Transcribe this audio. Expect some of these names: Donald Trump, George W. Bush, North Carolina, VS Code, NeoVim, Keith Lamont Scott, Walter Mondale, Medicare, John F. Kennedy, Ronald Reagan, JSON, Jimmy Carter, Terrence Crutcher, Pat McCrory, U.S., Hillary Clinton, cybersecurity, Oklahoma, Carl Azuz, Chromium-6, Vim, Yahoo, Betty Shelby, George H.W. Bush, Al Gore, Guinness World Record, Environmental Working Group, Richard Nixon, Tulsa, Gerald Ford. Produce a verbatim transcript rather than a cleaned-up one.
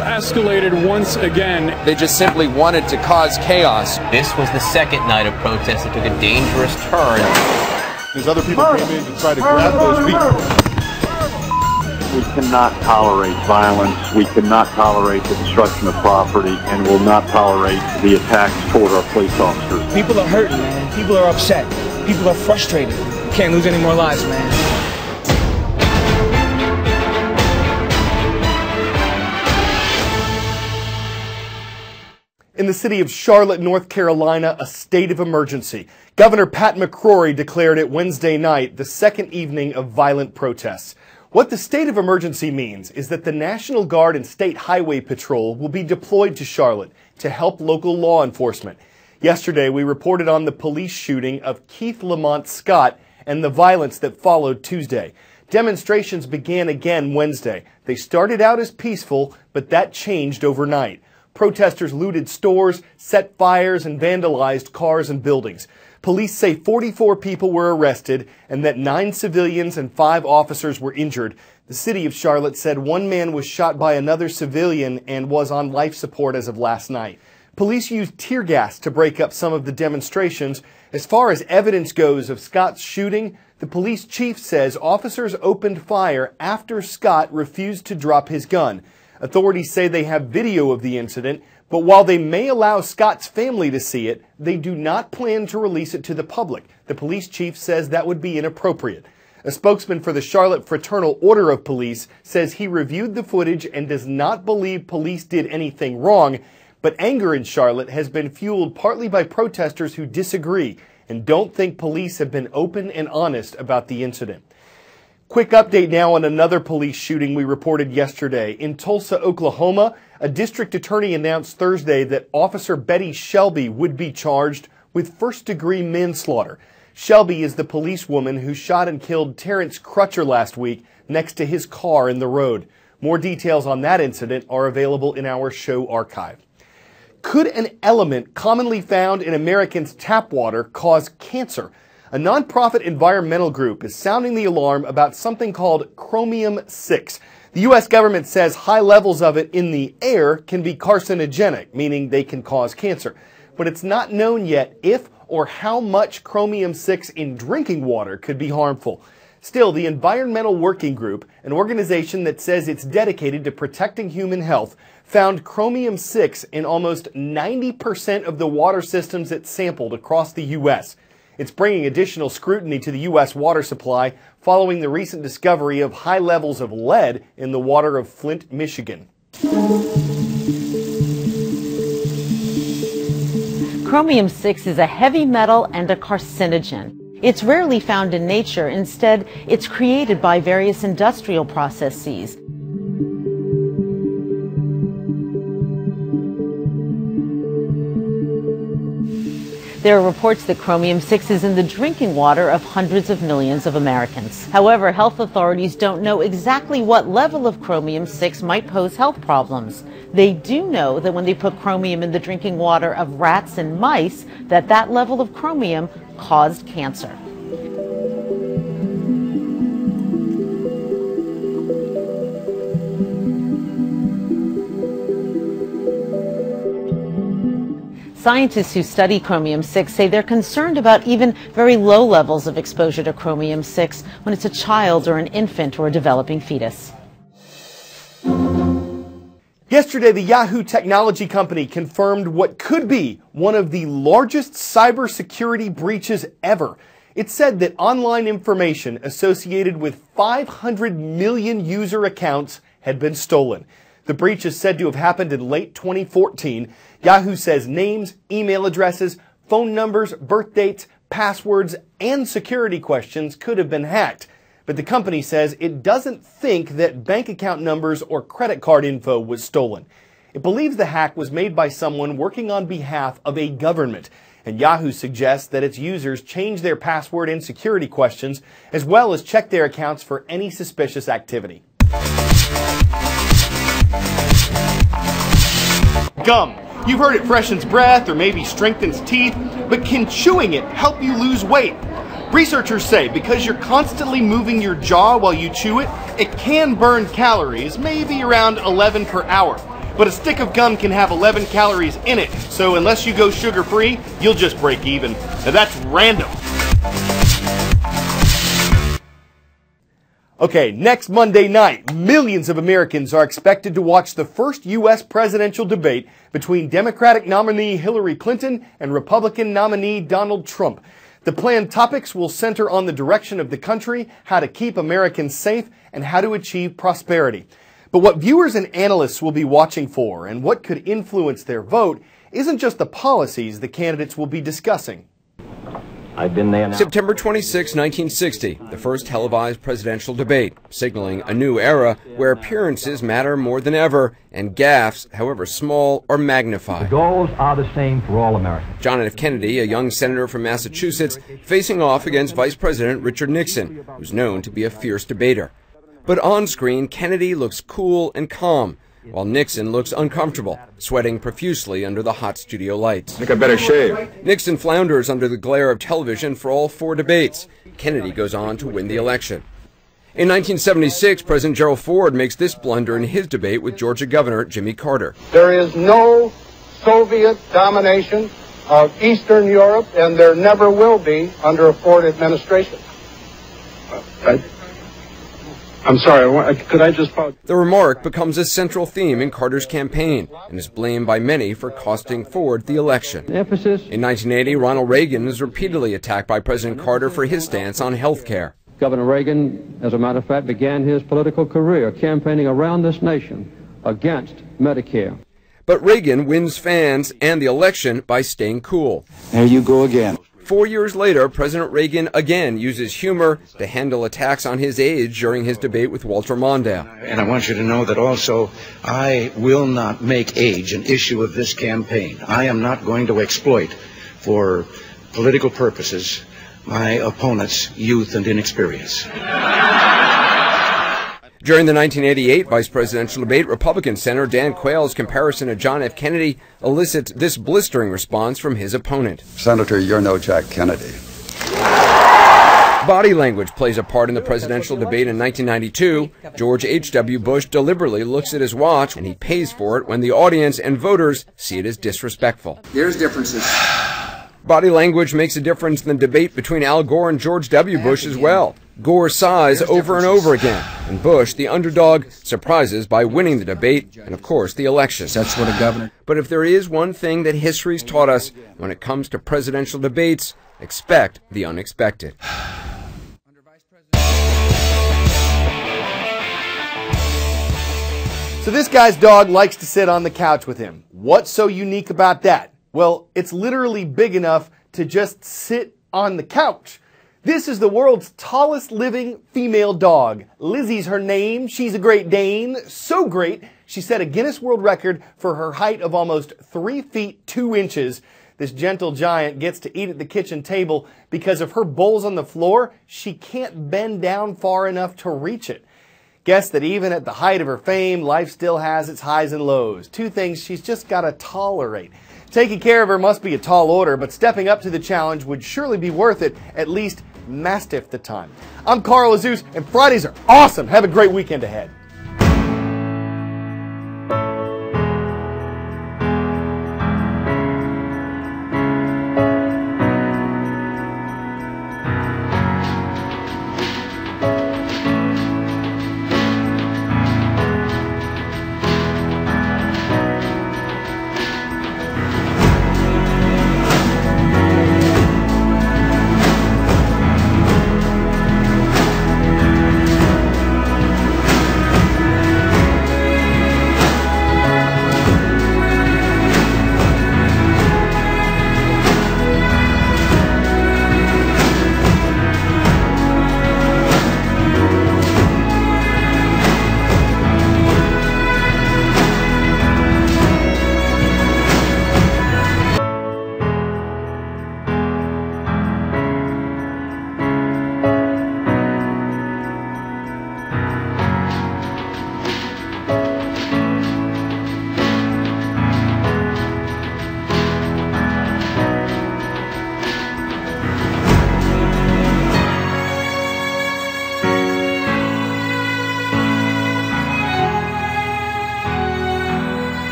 have escalated once again. They just simply wanted to cause chaos. This was the second night of protests that took a dangerous turn. There's other people came in to try to grab those people. We cannot tolerate violence. We cannot tolerate the destruction of property, and will not tolerate the attacks toward our police officers. People are hurting, man. People are upset. People are frustrated. We can't lose any more lives, man. In the city of Charlotte, North Carolina, a state of emergency. Governor Pat McCrory declared it Wednesday night, the second evening of violent protests. What the state of emergency means is that the National Guard and State Highway Patrol will be deployed to Charlotte to help local law enforcement. Yesterday, we reported on the police shooting of Keith Lamont Scott and the violence that followed Tuesday. Demonstrations began again Wednesday. They started out as peaceful, but that changed overnight. Protesters looted stores, set fires, and vandalized cars and buildings. Police say forty-four people were arrested and that nine civilians and five officers were injured. The city of Charlotte said one man was shot by another civilian and was on life support as of last night. Police used tear gas to break up some of the demonstrations. As far as evidence goes of Scott's shooting, the police chief says officers opened fire after Scott refused to drop his gun. Authorities say they have video of the incident, but while they may allow Scott's family to see it, they do not plan to release it to the public. The police chief says that would be inappropriate. A spokesman for the Charlotte Fraternal Order of Police says he reviewed the footage and does not believe police did anything wrong, but anger in Charlotte has been fueled partly by protesters who disagree and don't think police have been open and honest about the incident. Quick update now on another police shooting we reported yesterday. In Tulsa, Oklahoma, a district attorney announced Thursday that Officer Betty Shelby would be charged with first-degree manslaughter. Shelby is the policewoman who shot and killed Terrence Crutcher last week next to his car in the road. More details on that incident are available in our show archive. Could an element commonly found in Americans' tap water cause cancer? A nonprofit environmental group is sounding the alarm about something called chromium six. The U S government says high levels of it in the air can be carcinogenic, meaning they can cause cancer. But it's not known yet if or how much chromium six in drinking water could be harmful. Still, the Environmental Working Group, an organization that says it's dedicated to protecting human health, found chromium six in almost ninety percent of the water systems it sampled across the U S It's bringing additional scrutiny to the U S water supply following the recent discovery of high levels of lead in the water of Flint, Michigan. Chromium six is a heavy metal and a carcinogen. It's rarely found in nature. Instead, it's created by various industrial processes. There are reports that chromium six is in the drinking water of hundreds of millions of Americans. However, health authorities don't know exactly what level of chromium six might pose health problems. They do know that when they put chromium in the drinking water of rats and mice, that that level of chromium caused cancer. Scientists who study chromium six say they're concerned about even very low levels of exposure to chromium six when it's a child or an infant or a developing fetus. Yesterday, the Yahoo technology company confirmed what could be one of the largest cybersecurity breaches ever. It said that online information associated with five hundred million user accounts had been stolen. The breach is said to have happened in late twenty fourteen. Yahoo says names, email addresses, phone numbers, birth dates, passwords, and security questions could have been hacked. But the company says it doesn't think that bank account numbers or credit card info was stolen. It believes the hack was made by someone working on behalf of a government. And Yahoo suggests that its users change their password and security questions, as well as check their accounts for any suspicious activity. Gum. You've heard it freshens breath or maybe strengthens teeth, but can chewing it help you lose weight? Researchers say because you're constantly moving your jaw while you chew it, it can burn calories, maybe around eleven per hour. But a stick of gum can have eleven calories in it, so unless you go sugar-free, you'll just break even. Now that's random. Okay, next Monday night, millions of Americans are expected to watch the first U S presidential debate between Democratic nominee Hillary Clinton and Republican nominee Donald Trump. The planned topics will center on the direction of the country, how to keep Americans safe, and how to achieve prosperity. But what viewers and analysts will be watching for and what could influence their vote isn't just the policies the candidates will be discussing. I've been there now. September twenty-sixth, nineteen sixty, the first televised presidential debate, signaling a new era where appearances matter more than ever and gaffes, however small, are magnified. The goals are the same for all Americans. John F. Kennedy, a young senator from Massachusetts, facing off against Vice President Richard Nixon, who's known to be a fierce debater. But on screen, Kennedy looks cool and calm, while Nixon looks uncomfortable, sweating profusely under the hot studio lights. I think I better shave. Nixon flounders under the glare of television for all four debates. Kennedy goes on to win the election. In nineteen seventy-six, President Gerald Ford makes this blunder in his debate with Georgia Governor Jimmy Carter. There is no Soviet domination of Eastern Europe, and there never will be under a Ford administration. Uh, I I'm sorry, could I just pause? The remark becomes a central theme in Carter's campaign and is blamed by many for costing Ford the election. Emphasis. In nineteen eighty, Ronald Reagan is repeatedly attacked by President Carter for his stance on health care. Governor Reagan, as a matter of fact, began his political career campaigning around this nation against Medicare. But Reagan wins fans and the election by staying cool. There you go again. Four years later, President Reagan again uses humor to handle attacks on his age during his debate with Walter Mondale. And I want you to know that also I will not make age an issue of this campaign. I am not going to exploit for political purposes my opponent's youth and inexperience. During the nineteen eighty-eight vice presidential debate, Republican Senator Dan Quayle's comparison to John F. Kennedy elicits this blistering response from his opponent. Senator, you're no Jack Kennedy. Body language plays a part in the presidential debate in nineteen ninety-two. George H W Bush deliberately looks at his watch, and he pays for it when the audience and voters see it as disrespectful. There's differences. Body language makes a difference in the debate between Al Gore and George W. Bush as well. Gore sighs over and over again, and Bush, the underdog, surprises by winning the debate and, of course, the election. That's what a governor. But if there is one thing that history's taught us when it comes to presidential debates, expect the unexpected. So this guy's dog likes to sit on the couch with him. What's so unique about that? Well, it's literally big enough to just sit on the couch. This is the world's tallest living female dog. Lizzie's her name. She's a Great Dane. So great, she set a Guinness World Record for her height of almost three feet two inches. This gentle giant gets to eat at the kitchen table because if her bowl's on the floor, she can't bend down far enough to reach it. Guess that even at the height of her fame, life still has its highs and lows. Two things she's just got to tolerate. Taking care of her must be a tall order, but stepping up to the challenge would surely be worth it, at least mastiff the time. I'm Carl Azuz, and Fridays are awesome. Have a great weekend ahead.